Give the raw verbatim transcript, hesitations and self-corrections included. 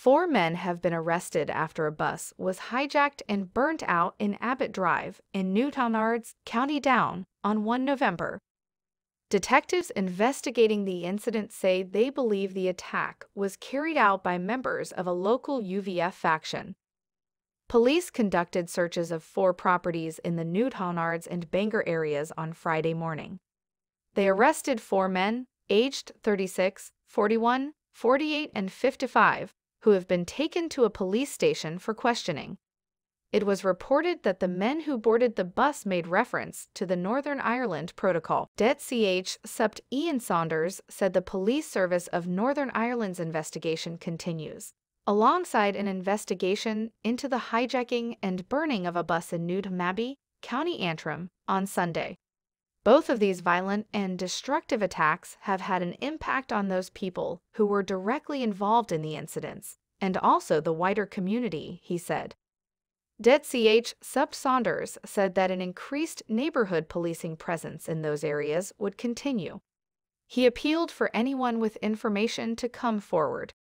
Four men have been arrested after a bus was hijacked and burnt out in Abbot Drive in Newtownards, County Down, on the first of November. Detectives investigating the incident say they believe the attack was carried out by members of a local U V F faction. Police conducted searches of four properties in the Newtownards and Bangor areas on Friday morning. They arrested four men, aged thirty-six, forty-one, forty-eight, and fifty-five, who have been taken to a police station for questioning. It was reported that the men who boarded the bus made reference to the Northern Ireland protocol. D C H Supt Ian Saunders said the police service of Northern Ireland's investigation continues, alongside an investigation into the hijacking and burning of a bus in Newtown Abbey, County Antrim, on Sunday. Both of these violent and destructive attacks have had an impact on those people who were directly involved in the incidents, and also the wider community, he said. D C H Supt Saunders said that an increased neighborhood policing presence in those areas would continue. He appealed for anyone with information to come forward.